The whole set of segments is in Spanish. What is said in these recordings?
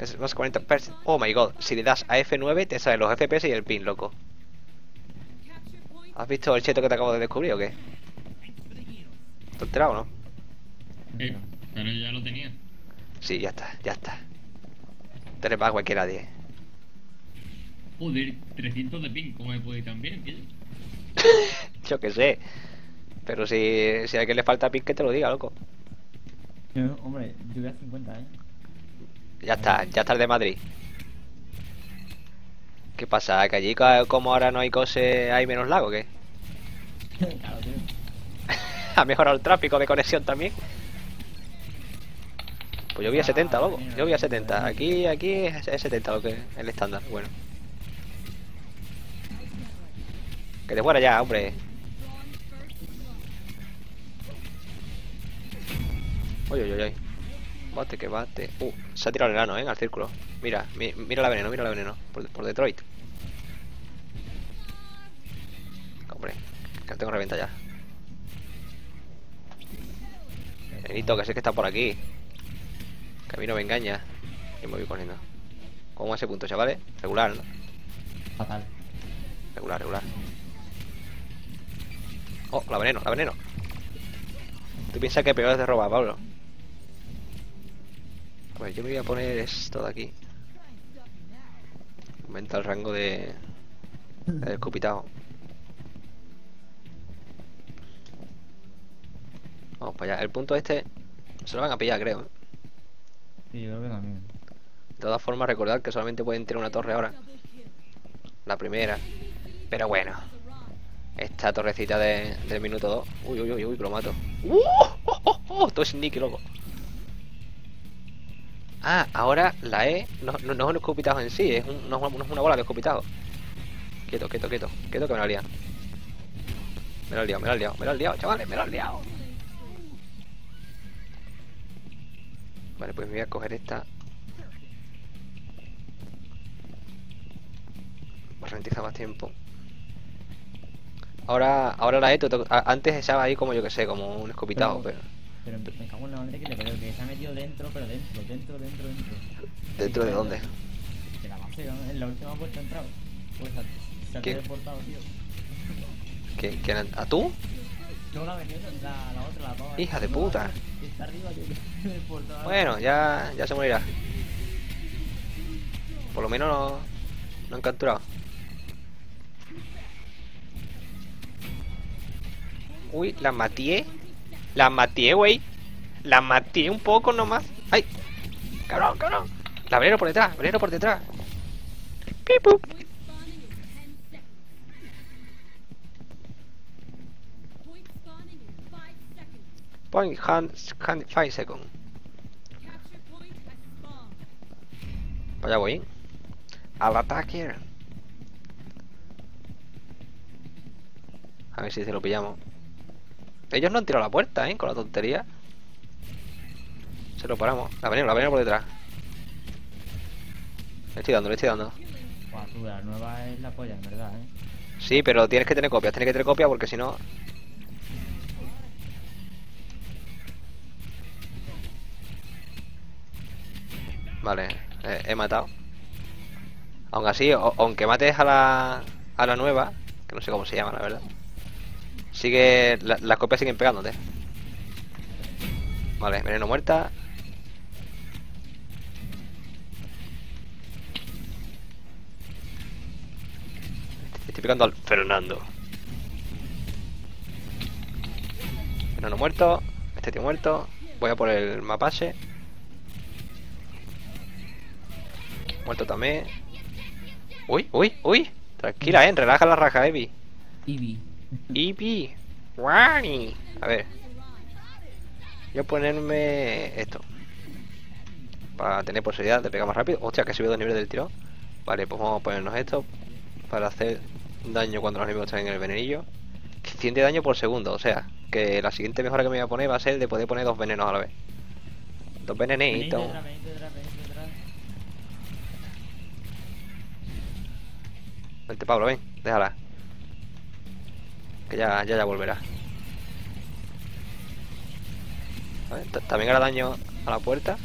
Es más 40%. Oh my god. Si le das a F9 te salen los FPS y el pin, loco. ¿Has visto el cheto que te acabo de descubrir o qué? ¿Te has enterado o no? Sí, pero ya lo tenía. Sí, ya está, ya está. Te le pagas cualquiera a 10. Joder, 300 de ping, ¿cómo me puede ir tan bien, tío? Yo qué sé. Pero si a alguien le falta ping, que te lo diga, loco. Yo, hombre, yo voy a 50, ¿eh? Ya está el de Madrid. ¿Qué pasa? ¿Que allí como ahora no hay cose, hay menos lago o qué? Claro, tío. Ha mejorado el tráfico de conexión también. Pues yo voy a 70, loco. Yo voy a 70. Aquí es 70 lo que es el estándar. Bueno. Que te fuera ya, hombre. Oye, oye, oye. Bate que bate. Se ha tirado el enano, al círculo. Mira, mira la veneno. Por Detroit. Hombre, que tengo reventa ya. Nenito, que sé que está por aquí. Que a mí no me engaña. Y me voy poniendo. ¿Cómo a ese punto, chavales? Regular, ¿no? Fatal. Regular, regular. Oh, la veneno, la veneno. ¿Tú piensas que peor es de robar, Pablo? Pues yo me voy a poner esto de aquí. Aumenta el rango de escupitado. Vamos para allá. El punto este se lo van a pillar, creo. Sí, yo creo que también. De todas formas, recordad que solamente pueden tirar una torre ahora. La primera. Pero bueno. Esta torrecita del minuto 2. Uy, uy, uy, uy, que lo mato. Todo es sneaky, loco. Ah, ahora la E no es un escupitajo en sí, no es una bola de escupitajo. Quieto, quieto, quieto, quieto que me la liado. Me la he liado, me la he liado, me la he liado, chavales, me la he liado. Vale, pues me voy a coger esta. Ralentiza más tiempo. Ahora la he hecho. Antes estaba ahí como yo que sé, como un escopitajo, pero me cago en la madre que te creo que se ha metido dentro, pero dentro. ¿Dentro de dónde? De la base, en la última puerta ha entrado. Pues se ha teleportado, tío. ¿Quién? ¿A tú? No, la veneno, la otra, la toma. Hija de puta. Está arriba, tío. Bueno, ya se morirá. Por lo menos no han capturado. Uy, la maté. La maté, wey. La maté un poco nomás. ¡Ay! ¡Cabrón, cabrón! La veneno por detrás, veneno por detrás. ¡Pipu! Point, hand, 5 seconds. Para allá voy. Al ataque. A ver si se lo pillamos. Ellos no han tirado la puerta, con la tontería. Se lo paramos. La veneno por detrás. Le estoy dando, le estoy dando. Buah, tú, la nueva es la polla, en verdad, Sí, pero tienes que tener copias porque si no. Vale, he matado. Aún así, aunque mates a la nueva, que no sé cómo se llama, la verdad. Sigue. Las copias siguen pegándote. Vale, veneno muerta. Estoy pegando al Fernando. Veneno muerto. Este tío muerto. Voy a por el mapache. Muerto también. Uy, uy, uy. Tranquila, relaja la raja, Evie. Evie. Wani. A ver. Voy a ponerme esto. Para tener posibilidad de pegar más rápido. Hostia, que he subido el nivel del tiro. Vale, pues vamos a ponernos esto. Para hacer daño cuando los enemigos están en el venenillo. 100 de daño por segundo. O sea, que la siguiente mejora que me voy a poner va a ser de poder poner dos venenos a la vez. Dos venenitos. Vente, Pablo, ven, déjala. Que ya volverá. También hará daño a la puerta.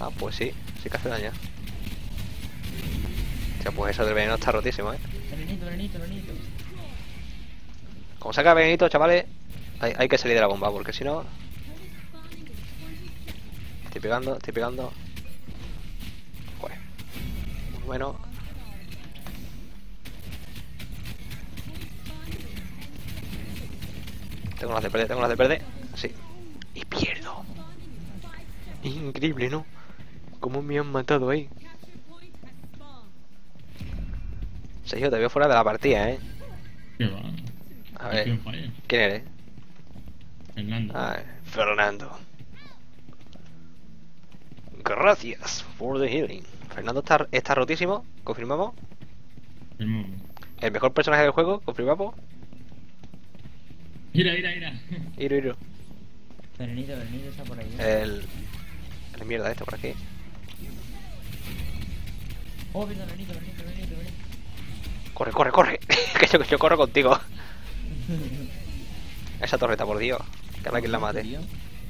Ah, pues sí, sí que hace daño. O sea, pues eso del veneno está rotísimo, eh. Venenito, venenito, venenito. Como saca venenito, chavales, hay que salir de la bomba, porque si no... Estoy pegando, estoy pegando. Joder. Bueno. Tengo las de perder, tengo las de perder. Sí. Y pierdo. Es increíble, ¿no? Cómo me han matado ahí. Sergio, te veo fuera de la partida, ¿eh? Qué va. A ver, ¿quién eres? Fernando. A ver, Fernando. Gracias por the healing. Fernando está rotísimo, confirmamos. El mejor personaje del juego, confirmamos. Mira, mira, mira. Iro, iro. Fernando está por ahí. El mierda este por aquí. Oh, Fernando. Corre, corre, corre, que yo corro contigo. Esa torreta, por Dios. Que me la mate.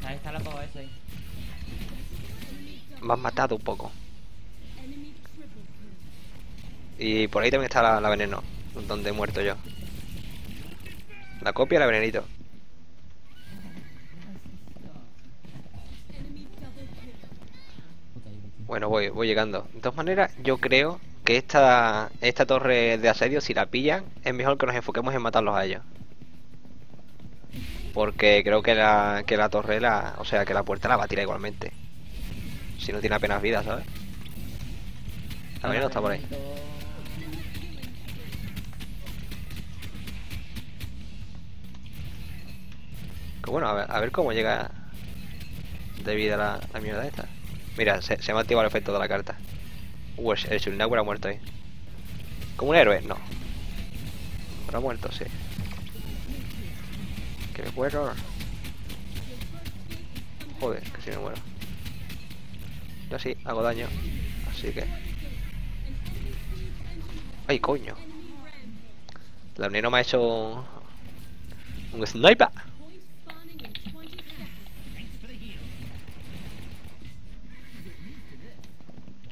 Ahí está la pava esa ahí. Me han matado un poco. Y por ahí también está la veneno, donde he muerto yo. La copia y la venenito. Bueno, voy llegando. De todas maneras, yo creo... Esta torre de asedio, si la pillan, es mejor que nos enfoquemos en matarlos a ellos. Porque creo que la torre, o sea, que la puerta la va a tirar igualmente. Si no tiene apenas vida, ¿sabes? La veneno está por ahí. Que bueno, a ver cómo llega de vida la mierda esta. Mira, se me ha activado el efecto de la carta. El Shulinaura ha muerto ahí. ¿Como un héroe? No. Pero ha muerto, sí. Que me muero. Joder, que si me muero. Yo sí, hago daño. Así que... ¡Ay, coño! La unión no me ha hecho... ¡Un sniper!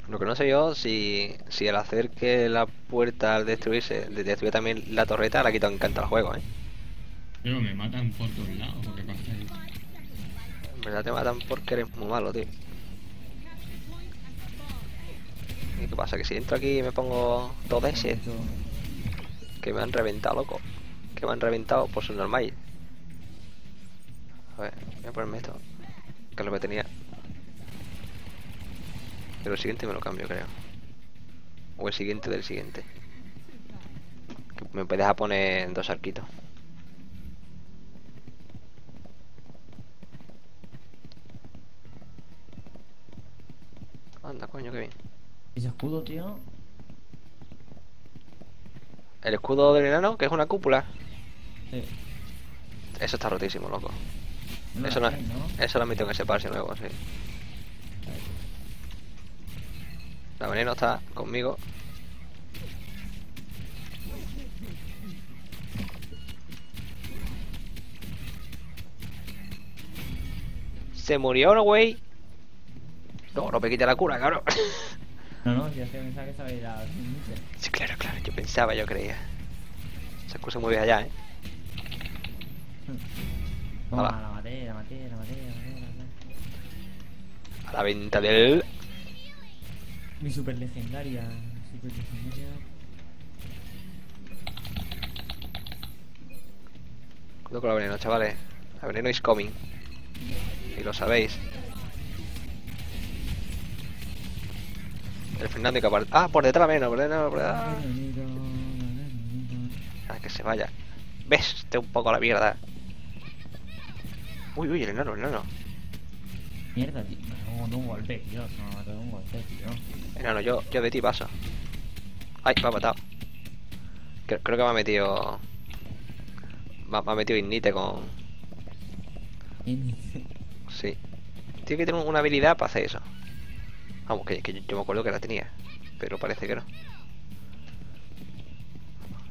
Lo que no sé yo, si al hacer que la puerta al destruirse, destruye también la torreta, la quito encanta el juego, ¿eh? Pero me matan por todos lados, ¿o qué pasa ahí? En verdad te matan porque eres muy malo, tío. ¿Y qué pasa? Que si entro aquí y me pongo dos veces. Que me han reventado, loco. Que me han reventado por su normal. A ver, voy a ponerme esto. Que es lo que tenía. Pero el siguiente me lo cambio, creo. O el siguiente del siguiente. Me puedes a poner dos arquitos. Anda, coño, qué bien. ¿Ese escudo, tío? El escudo del enano, que es una cúpula. Sí. Eso está rotísimo, loco. No, eso no, ¿no? Eso lo meto en ese parche nuevo, sí. La veneno está conmigo. Se murió, ¿no, güey? No, no me quita la cura, cabrón. No, si es que pensaba que estaba ahí la... Sí, claro, yo pensaba, yo creía. Esa cosa muy bien allá, ¿eh? No, la maté. A la venta del... Mi super legendaria. Cuidado con la veneno, chavales. La veneno is coming. Y lo sabéis. El Fernando y Capar. Ah, por detrás la veneno, por detrás. Ah, que se vaya. Ves, te un poco a la mierda. Uy, el enano. Mierda, tío. No, un golpe, tío. Enano, yo de ti paso. Ay, me ha matado. Creo que me ha metido. Me ha metido Ignite con. Sí. Tiene que tener una habilidad para hacer eso. Vamos, que yo me acuerdo que la tenía. Pero parece que no.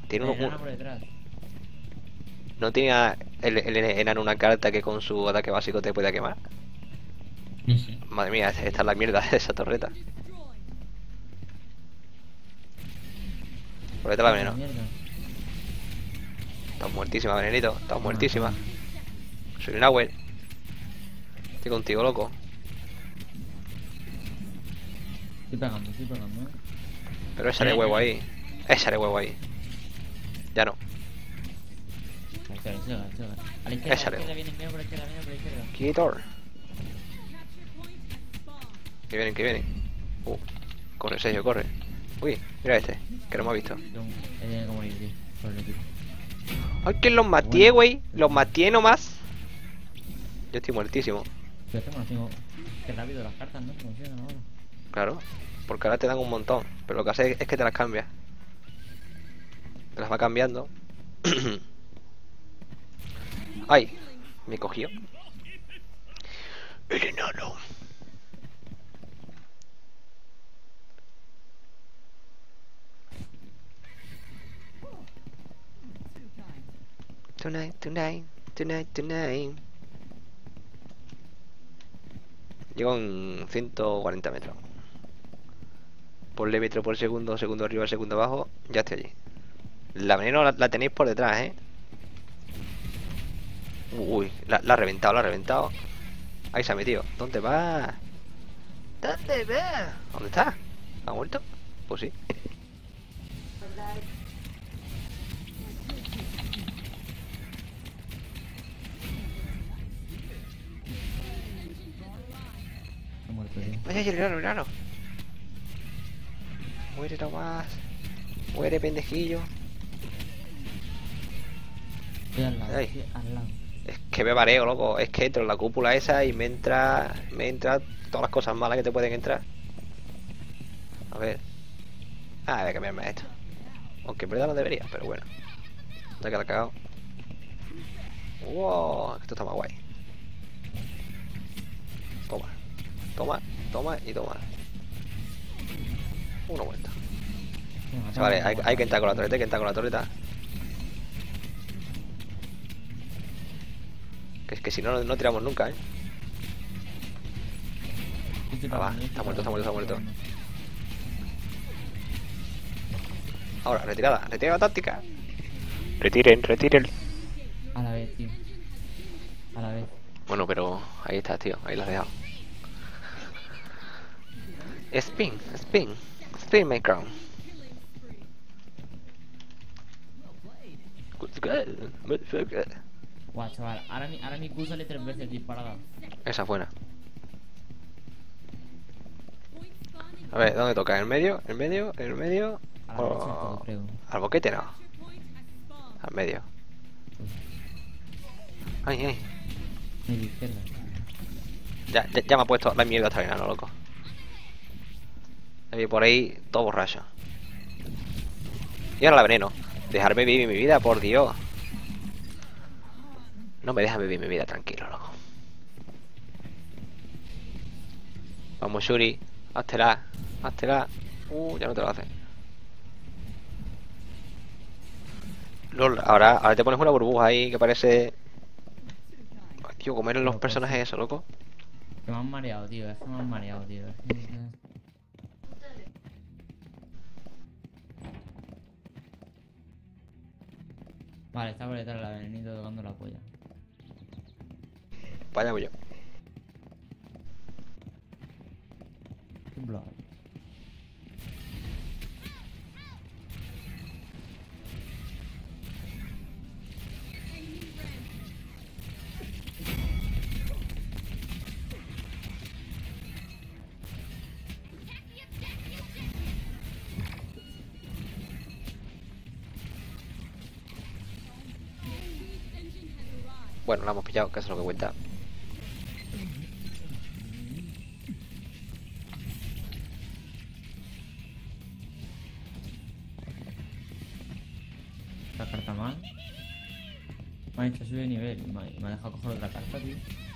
Tiene uno. ¿No tenía el enano una carta que con su ataque básico te pueda quemar? No sé. Madre mía, esta es la mierda de esa torreta. Torreta la veneno. Estás muertísima, venenito. Estás muertísima. Soy un agüe. Estoy contigo, loco. Estoy pegando. Pero esa de huevo ahí. Esa de huevo ahí. Ya no. A la izquierda. Esa de huevo. Quitor. Que vienen. Corre, Sergio, corre. Uy, mira este, que no me ha visto. Ay, que los maté, güey. Los maté nomás. Yo estoy muertísimo. Yo estoy muertísimo. Qué rápido las cartas, ¿no? Funcionan ahora. Claro, porque ahora te dan un montón. Pero lo que hace es que te las cambias. Te las va cambiando. Ay, me cogió. No, no. Tonight. Llego en 140 metros. Ponle metro por segundo, segundo arriba, segundo abajo. Ya estoy allí. La veneno la tenéis por detrás, ¿eh? Uy, la ha reventado. Ahí se ha metido. ¿Dónde va? ¿Dónde está? ¿Ha muerto? Pues sí. Vaya, el grano. Muere nomás. Muere, pendejillo. Al lado. Es que me mareo, loco. Es que entro en la cúpula esa y me entra todas las cosas malas que te pueden entrar. A ver. Ah, voy a cambiarme a esto. Aunque en verdad no debería, pero bueno. Ya que la he cagado. Wow, esto está más guay. Toma. Una vuelta. Vale, hay que entrar con la torreta, Que si no, no tiramos nunca, ¿eh? Ah, va, está muerto. Ahora, retirada táctica. Retiren. A la vez. Bueno, pero ahí estás, tío, ahí lo has dejado. Spin my crown. Good. Guau, chaval, ahora mi Q sale 3 veces disparada. Esa es buena. A ver, ¿dónde toca? ¿En el medio? O... derecha, al boquete no. Al medio. Ay. Medio izquierda. Ya me ha puesto la mierda esta vena, loco. Por ahí, todo borracho. Y ahora la veneno. Dejarme vivir mi vida, por Dios. No me dejas vivir mi vida, tranquilo, loco. Vamos, Shuri. Háztela. Ya no te lo hace. Lol, ahora te pones una burbuja ahí que parece... Tío, ¿cómo eran los personajes eso, loco? Me han mareado, tío. Vale, está por detrás la venenito tocando la polla. Vaya, voy yo. Bueno, la hemos pillado, que eso es lo que cuenta. Esta carta mal. Me ha hecho subir de nivel y me ha dejado coger otra carta, tío.